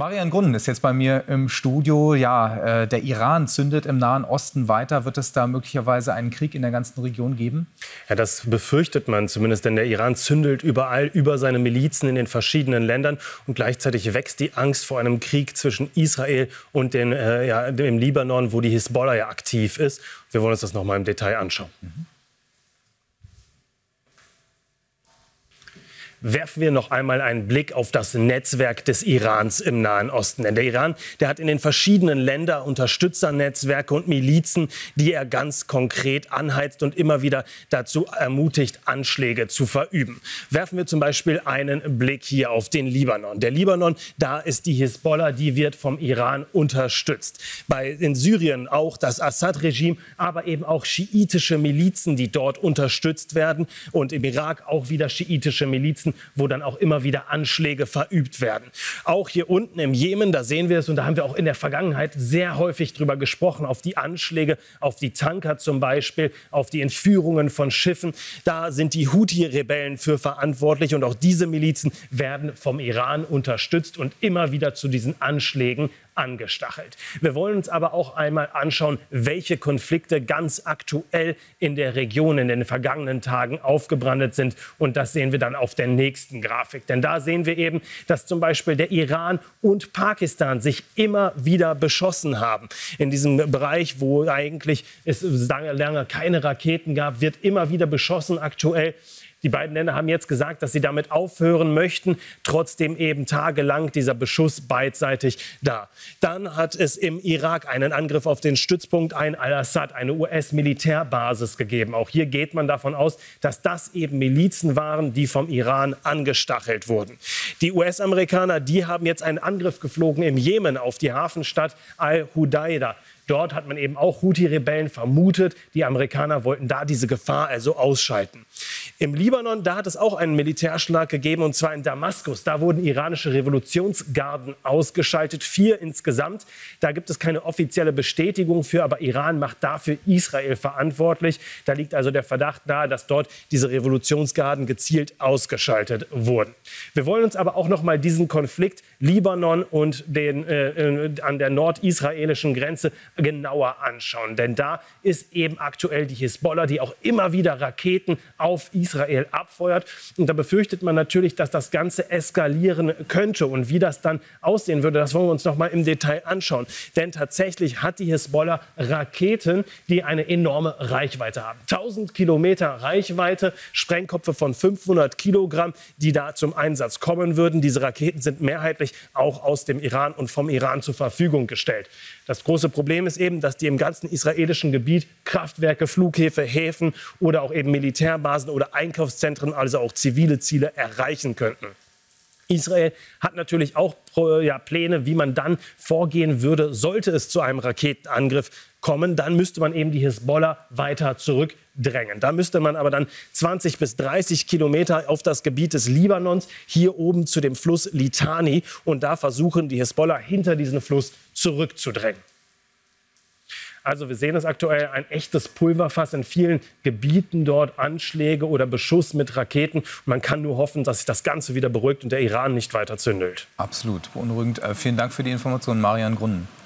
Marian Grunden ist jetzt bei mir im Studio. Ja, der Iran zündet im Nahen Osten weiter. Wird es da möglicherweise einen Krieg in der ganzen Region geben? Ja, das befürchtet man zumindest, denn der Iran zündelt überall über seine Milizen in den verschiedenen Ländern. Und gleichzeitig wächst die Angst vor einem Krieg zwischen Israel und dem Libanon, wo die Hezbollah ja aktiv ist. Wir wollen uns das noch mal im Detail anschauen. Werfen wir noch einmal einen Blick auf das Netzwerk des Irans im Nahen Osten. Denn der Iran, der hat in den verschiedenen Ländern Unterstützernetzwerke und Milizen, die er ganz konkret anheizt und immer wieder dazu ermutigt, Anschläge zu verüben. Werfen wir zum Beispiel einen Blick hier auf den Libanon. Der Libanon, da ist die Hisbollah, die wird vom Iran unterstützt. In Syrien auch das Assad-Regime, aber eben auch schiitische Milizen, die dort unterstützt werden. Und im Irak auch wieder schiitische Milizen, wo dann auch immer wieder Anschläge verübt werden. Auch hier unten im Jemen, da sehen wir es, und da haben wir auch in der Vergangenheit sehr häufig drüber gesprochen, auf die Anschläge, auf die Tanker zum Beispiel, auf die Entführungen von Schiffen. Da sind die Houthi-Rebellen für verantwortlich, und auch diese Milizen werden vom Iran unterstützt und immer wieder zu diesen Anschlägen angestachelt. Wir wollen uns aber auch einmal anschauen, welche Konflikte ganz aktuell in der Region in den vergangenen Tagen aufgebrannt sind. Und das sehen wir dann auf der nächsten Grafik. Denn da sehen wir eben, dass zum Beispiel der Iran und Pakistan sich immer wieder beschossen haben. In diesem Bereich, wo eigentlich es lange keine Raketen gab, wird immer wieder beschossen aktuell. Die beiden Länder haben jetzt gesagt, dass sie damit aufhören möchten. Trotzdem eben tagelang dieser Beschuss beidseitig da. Dann hat es im Irak einen Angriff auf den Stützpunkt Ain al-Assad, eine US-Militärbasis, gegeben. Auch hier geht man davon aus, dass das eben Milizen waren, die vom Iran angestachelt wurden. Die US-Amerikaner, die haben jetzt einen Angriff geflogen im Jemen auf die Hafenstadt Al-Hudaida. Dort hat man eben auch Houthi-Rebellen vermutet. Die Amerikaner wollten da diese Gefahr also ausschalten. Im Libanon, da hat es auch einen Militärschlag gegeben, und zwar in Damaskus. Da wurden iranische Revolutionsgarden ausgeschaltet, 4 insgesamt. Da gibt es keine offizielle Bestätigung für, aber Iran macht dafür Israel verantwortlich. Da liegt also der Verdacht nahe, dass dort diese Revolutionsgarden gezielt ausgeschaltet wurden. Wir wollen uns aber auch noch mal diesen Konflikt Libanon und an der nordisraelischen Grenze genauer anschauen. Denn da ist eben aktuell die Hisbollah, die auch immer wieder Raketen auf Israel abfeuert. Und da befürchtet man natürlich, dass das Ganze eskalieren könnte. Und wie das dann aussehen würde, das wollen wir uns noch mal im Detail anschauen. Denn tatsächlich hat die Hisbollah Raketen, die eine enorme Reichweite haben. 1000 Kilometer Reichweite, Sprengköpfe von 500 Kilogramm, die da zum Einsatz kommen würden. Diese Raketen sind mehrheitlich auch aus dem Iran und vom Iran zur Verfügung gestellt. Das große Problem ist eben, dass die im ganzen israelischen Gebiet Kraftwerke, Flughäfen, Häfen oder auch eben Militärbasen oder Einkaufszentren, also auch zivile Ziele, erreichen könnten. Israel hat natürlich auch Pläne, wie man dann vorgehen würde, sollte es zu einem Raketenangriff kommen. Dann müsste man eben die Hisbollah weiter zurückdrängen. Da müsste man aber dann 20 bis 30 Kilometer auf das Gebiet des Libanons, hier oben zu dem Fluss Litani. Und da versuchen die Hisbollah, hinter diesen Fluss zurückzudrängen. Also wir sehen es aktuell, ein echtes Pulverfass in vielen Gebieten dort, Anschläge oder Beschuss mit Raketen. Man kann nur hoffen, dass sich das Ganze wieder beruhigt und der Iran nicht weiter zündelt. Absolut beunruhigend. Vielen Dank für die Information, Marian Grunden.